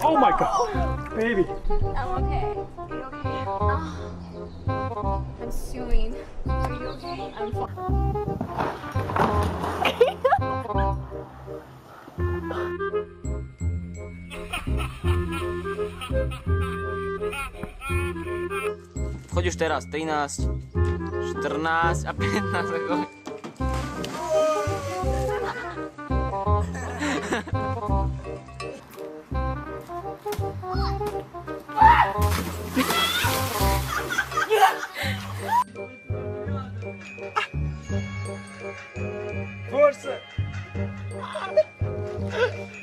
Oh my God, baby. I'm okay. You okay? Oh, I'm swimming. Are you okay? I'm fine. Wchodzisz teraz, 13, 14, a 15. Força!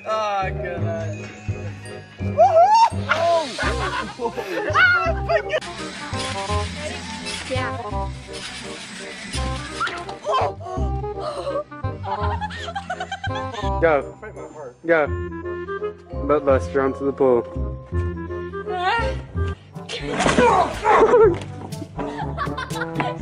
Ah, caralho! Oh! Ah, peguei! Go! Go! Butt buster onto the pool. You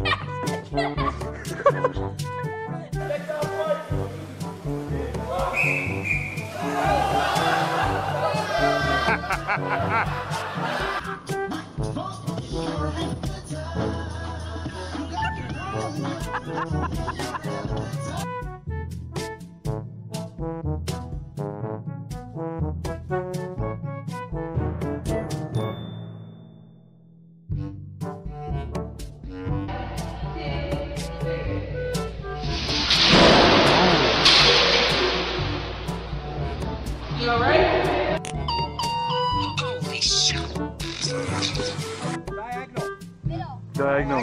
all right? Diagonal. Middle. Diagonal.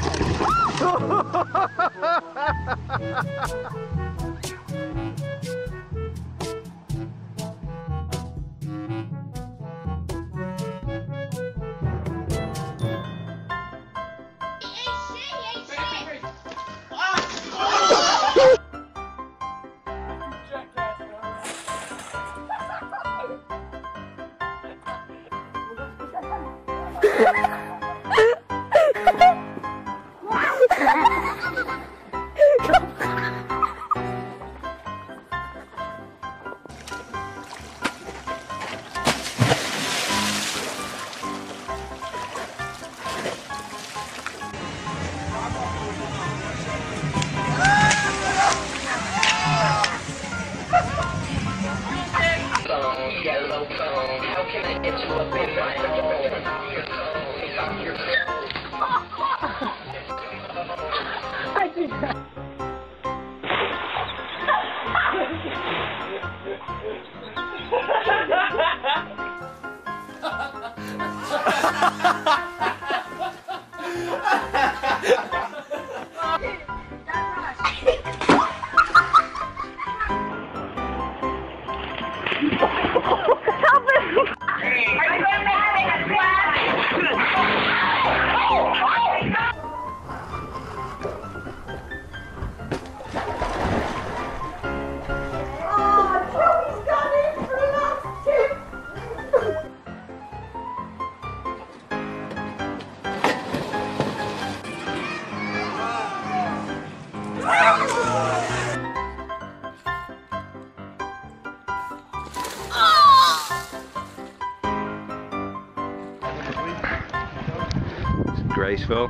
Graceful.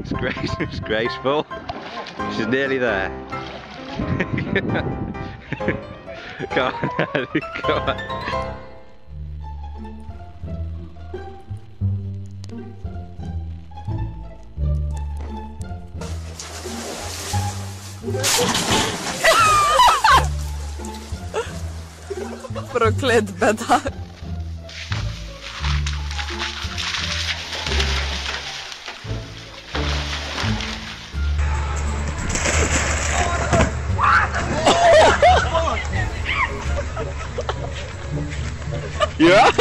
It's graceful. She's nearly there. Come on, Ellie, come on. Proklet bedak. Yeah?